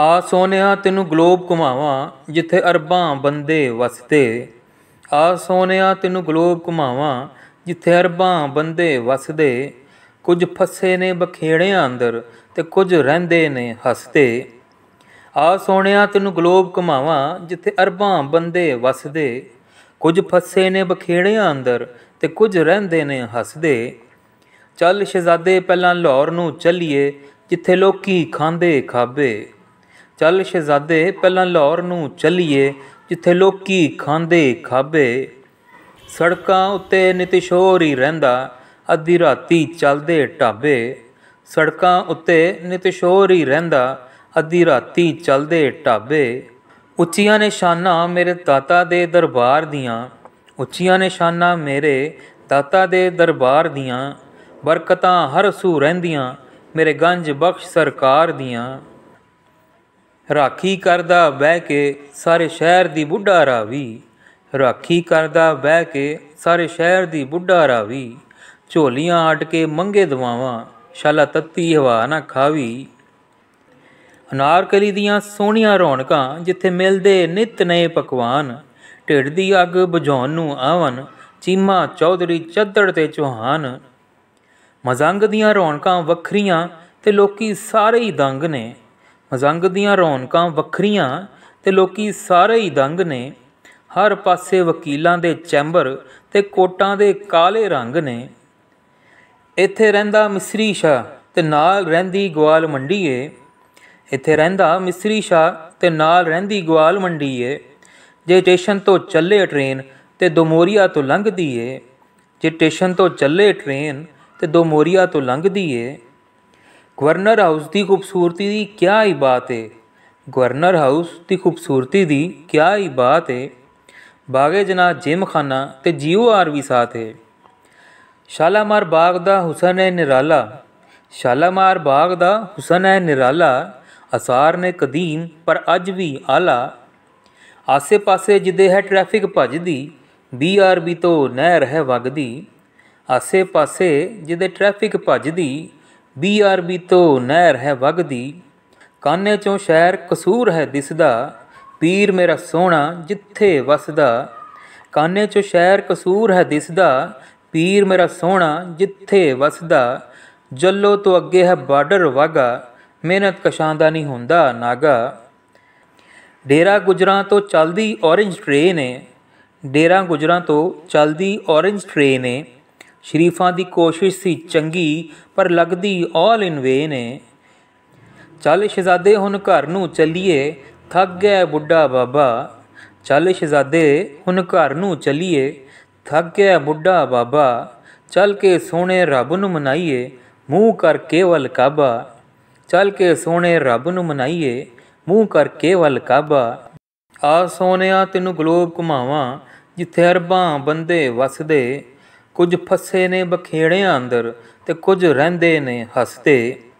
आ सोनिया तेनू ग्लोब घुमावां जिथे अरबां बंदे वसदे। आ सोनिया तेनू ग्लोब घुमावां जिथे अरबां बंदे वसदे। कुछ फसे ने बखेड़ियां अंदर ते कुछ रहंदे ने हसदे। आ सोनिया तेनू ग्लोब घुमावां जिथे अरबां बंदे वसदे। कुछ फसे ने बखेड़ियां अंदर ते कुछ रहंदे ने हसदे। चल शहजादे पहलां लाहौर नूं चलिए जिथे लोकी खांदे खाबे। चल शहजादे पहलां लाहौर नूं चलिए जिथे लोकी खांदे खाबे। सड़कां उत्ते नित शोर ही रहिंदा अद्धी राती चलदे ढाबे। सड़कां उत्ते नित शोर ही रहिंदा अद्धी राती चलदे ढाबे। उच्चियां निशानां मेरे दाता दे दरबार दियां। उच्चियां निशानां मेरे दाता दे दरबार दियां। बरकतां हर सू रहिंदियां मेरे गंज बख्श सरकार दियां। राखी करदा बह के सारे शहर दी बुढ़ा रावी। राखी करदा बह के सारे शहर दी बुढ़ा रावी। झोलियां आट के मंगे दवावां शाला तत्ती हवा ना खावी। अनारकली दियां सोहणियां रौनकां जिथे मिलदे नित नए पकवान। ढिड दी अग बुझाउण नूं आवन चीमा चौधरी चद्दड़ ते चौहान। मजंग दियां रौनकां वखरियां ते लोकी सारे ही दंग ने। मजंग दियां रौनकां वखरियां ते लोकी सारे ही दंग ने। हर पासे वकीलां दे चैंबर ते कोटां दे काले रंग ने। इत्थे रहिंदा मिसरी शाह ते नाल रहिंदी ग्वाल मंडी ए। इत्थे रहिंदा मिसरी शाह ते नाल रहिंदी ग्वाल मंडी ए। जे स्टेशन तो चले ट्रेन ते दोमोरिया तो लंघदी ए। जे स्टेशन तो चले ट्रेन ते दोमोरिया तो लंघदी है। गवर्नर हाउस की खूबसूरती की क्या ही बात है। गवर्नर हाउस की खूबसूरती की क्या ही बात है। बागे जना जिम खाना तो जियो आर भी साथ है। शालामार बाग का हुसन है निराला। शालामार बाग का हुसन है निराला। आसार ने कदीम पर अज भी आला। आसे पासे जिदे है ट्रैफिक भजदी 20 RB तो नहर है वगदी। आसे पासे जिदे ट्रैफिक भजदी 20 RB तो नहर है वगदी। काने चों शहर कसूर है दिसदा पीर मेरा सोहना जिथे वसदा। काने चों शहर कसूर है दिसदा पीर मेरा सोहना जिथे वसदा। जल्लो तो अगे है बार्डर वागा मेहनत कशां दा नहीं हुंदा नागा। डेरा गुजरां तो चलदी ऑरेंज ट्रेन है। डेरा गुजरां तो चलदी ऑरेंज ट्रेन है। शरीफा की कोशिश सी चंगी पर लगती ऑल इन वे ने। चल शहजादे हुन घर नूं चलीए थक गया बुढ़ा बाबा। चल शहजादे हुन घर नूं चलीए थक गया बुढ़ा बाबा। चल के सोहणे रब नूं मनाईए मूँह कर केवल काबा। चल के सोहणे रब नूं मनाईए मूँह कर केवल काबा। आ सोनिया तेनू ग्लोब घुमावां जिथे अरबां बंदे वसदे। कुछ फसे ने बखेड़ियां अंदर ते कुछ रहंदे ने हसदे।